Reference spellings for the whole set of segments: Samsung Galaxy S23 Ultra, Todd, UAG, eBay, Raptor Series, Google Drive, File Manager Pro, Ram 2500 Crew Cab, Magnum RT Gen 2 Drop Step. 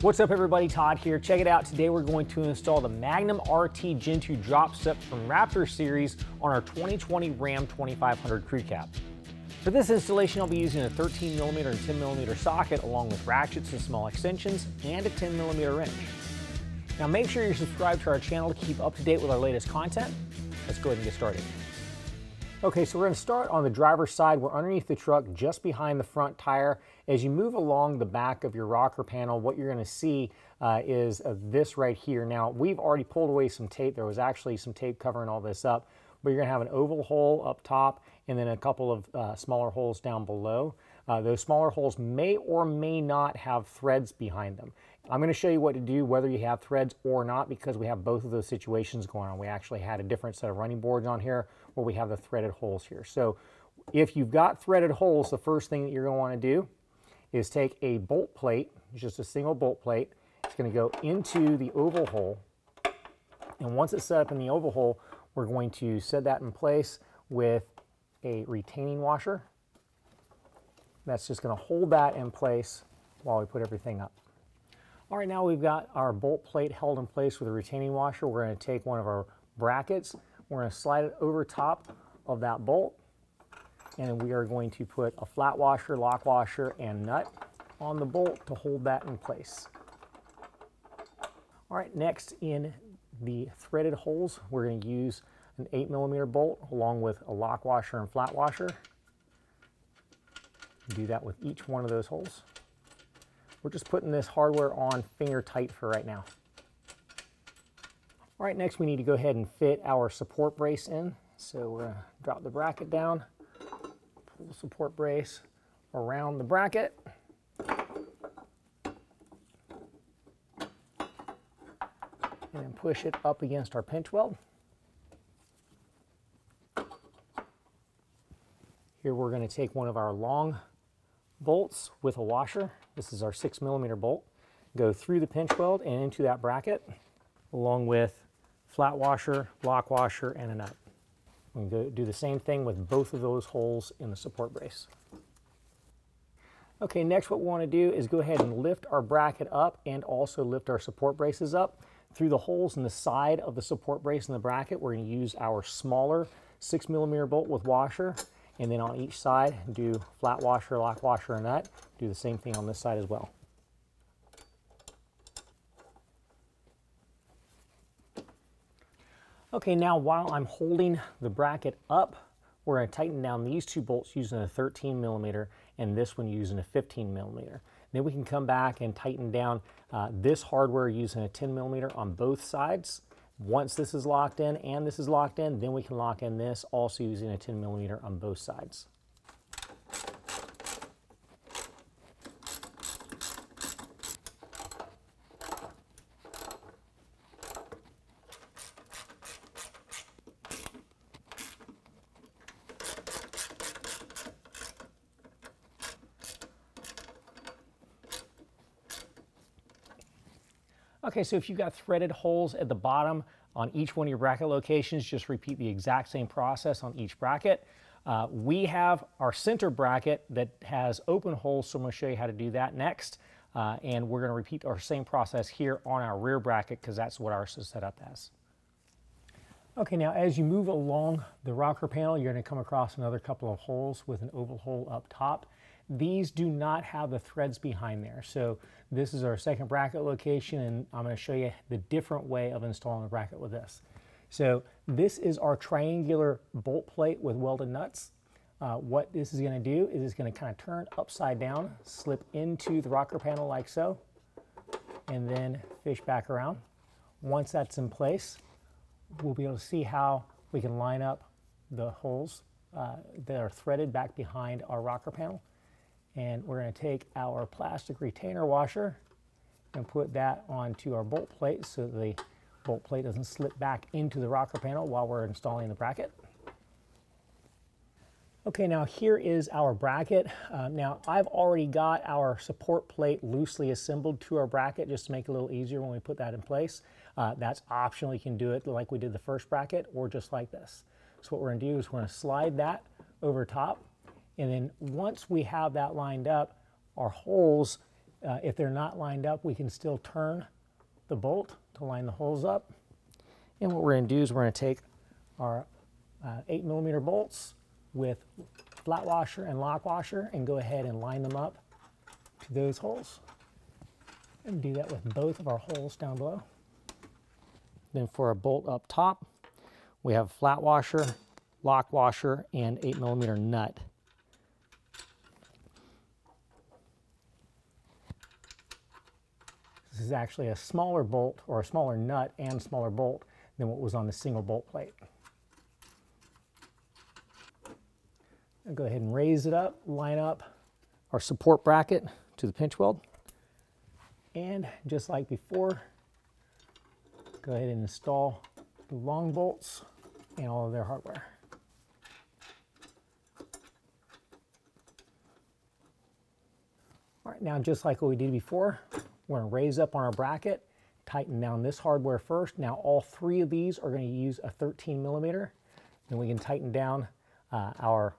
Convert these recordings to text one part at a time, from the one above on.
What's up everybody, Todd here. Check it out, today we're going to install the Magnum RT Gen 2 Drop Step from Raptor Series on our 2020 Ram 2500 Crew Cab. For this installation, I'll be using a 13mm and 10mm socket along with ratchets and small extensions and a 10mm wrench. Now make sure you're subscribed to our channel to keep up to date with our latest content. Let's go ahead and get started. Okay, so we're going to start on the driver's side. We're underneath the truck, just behind the front tire. As you move along the back of your rocker panel, what you're going to see is this right here. Now, we've already pulled away some tape. There was actually some tape covering all this up, but you're going to have an oval hole up top and then a couple of smaller holes down below. Those smaller holes may or may not have threads behind them. I'm going to show you what to do whether you have threads or not, because we have both of those situations going on. We actually had a different set of running boards on here where we have the threaded holes here. So if you've got threaded holes, the first thing that you're going to want to do is take a bolt plate, just a single bolt plate. It's going to go into the oval hole. And once it's set up in the oval hole, we're going to set that in place with a retaining washer. That's just going to hold that in place while we put everything up. All right, now we've got our bolt plate held in place with a retaining washer. We're going to take one of our brackets, we're going to slide it over top of that bolt, and then we are going to put a flat washer, lock washer, and nut on the bolt to hold that in place. All right, next in the threaded holes, we're going to use an 8mm bolt along with a lock washer and flat washer. Do that with each one of those holes. We're just putting this hardware on finger tight for right now. All right, next we need to go ahead and fit our support brace in. So we're gonna drop the bracket down, pull the support brace around the bracket. And then push it up against our pinch weld. Here we're gonna take one of our long bolts with a washer. This is our 6mm bolt. Go through the pinch weld and into that bracket, along with flat washer, block washer, and a nut. We can do the same thing with both of those holes in the support brace. Okay, next what we want to do is go ahead and lift our bracket up and also lift our support braces up. Through the holes in the side of the support brace and the bracket, we're going to use our smaller 6mm bolt with washer. And then on each side, do flat washer, lock washer, and nut. Do the same thing on this side as well. Okay, now while I'm holding the bracket up, we're going to tighten down these two bolts using a 13mm and this one using a 15mm. Then we can come back and tighten down this hardware using a 10mm on both sides. Once this is locked in and this is locked in, then we can lock in this, also using a 10mm on both sides. Okay, so if you've got threaded holes at the bottom on each one of your bracket locations, just repeat the exact same process on each bracket. We have our center bracket that has open holes, so I'm going to show you how to do that next. And we're going to repeat our same process here on our rear bracket because that's what ours is set up as. Okay, now as you move along the rocker panel, you're going to come across another couple of holes with an oval hole up top. These do not have the threads behind there. So this is our second bracket location, and I'm going to show you the different way of installing a bracket with this. So this is our triangular bolt plate with welded nuts. What this is going to do is it's going to kind of turn upside down, slip into the rocker panel like so, and then fish back around. Once that's in place, we'll be able to see how we can line up the holes that are threaded back behind our rocker panel. And we're going to take our plastic retainer washer and put that onto our bolt plate so the bolt plate doesn't slip back into the rocker panel while we're installing the bracket. Okay, now here is our bracket. Now I've already got our support plate loosely assembled to our bracket just to make it a little easier when we put that in place. That's optional. You can do it like we did the first bracket or just like this. So what we're going to do is we're going to slide that over top. And then once we have that lined up, our holes If they're not lined up, we can still turn the bolt to line the holes up. And what we're going to do is we're going to take our 8mm bolts with flat washer and lock washer and go ahead and line them up to those holes. And do that with both of our holes down below. Then for our bolt up top, we have flat washer, lock washer, and 8mm nut. This is actually a smaller bolt, or a smaller nut and smaller bolt than what was on the single bolt plate. I'll go ahead and raise it up, line up our support bracket to the pinch weld. And just like before, go ahead and install the long bolts and all of their hardware. All right, now just like what we did before, we're going to raise up on our bracket, tighten down this hardware first. Now all three of these are going to use a 13mm. Then we can tighten down our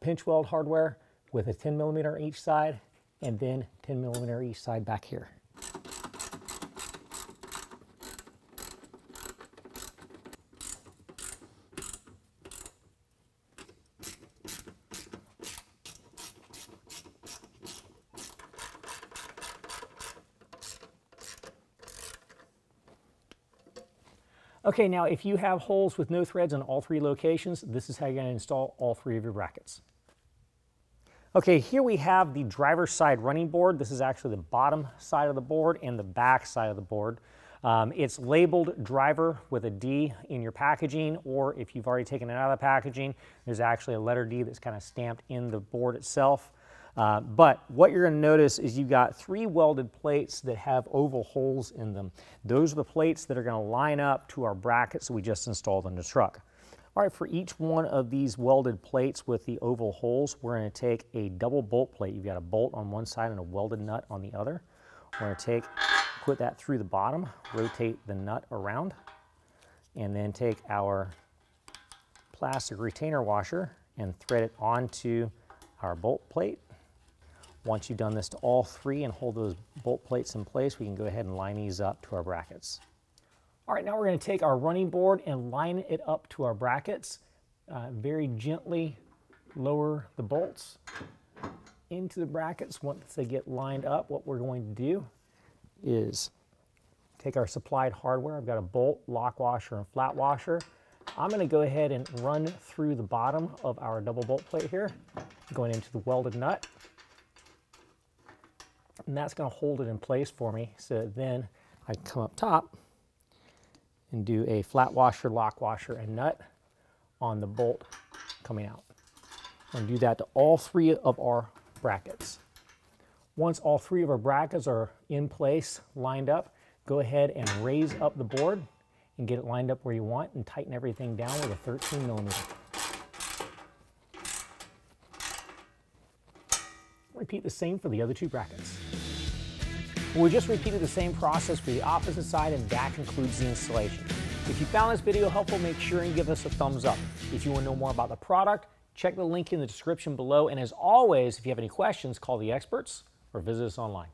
pinch weld hardware with a 10mm each side, and then 10mm each side back here. Okay, now if you have holes with no threads in all three locations, this is how you're going to install all three of your brackets. Okay, here we have the driver's side running board. This is actually the bottom side of the board and the back side of the board. It's labeled driver with a D in your packaging, or if you've already taken it out of the packaging, there's actually a letter D that's kind of stamped in the board itself. But what you're going to notice is you've got three welded plates that have oval holes in them. Those are the plates that are going to line up to our brackets that we just installed on the truck. All right, for each one of these welded plates with the oval holes, we're going to take a double bolt plate. You've got a bolt on one side and a welded nut on the other. We're going to put that through the bottom, rotate the nut around, and then take our plastic retainer washer and thread it onto our bolt plate. Once you've done this to all three and hold those bolt plates in place, we can go ahead and line these up to our brackets. All right, now we're going to take our running board and line it up to our brackets. Very gently lower the bolts into the brackets. Once they get lined up, what we're going to do is take our supplied hardware. I've got a bolt, lock washer, and flat washer. I'm going to go ahead and run through the bottom of our double bolt plate here, going into the welded nut. And that's going to hold it in place for me. So then I come up top and do a flat washer, lock washer, and nut on the bolt coming out. And do that to all three of our brackets. Once all three of our brackets are in place, lined up, go ahead and raise up the board and get it lined up where you want and tighten everything down with a 13mm. Repeat the same for the other two brackets. We just repeated the same process for the opposite side, and that concludes the installation. If you found this video helpful, make sure and give us a thumbs up. If you want to know more about the product, check the link in the description below. And as always, if you have any questions, call the experts or visit us online.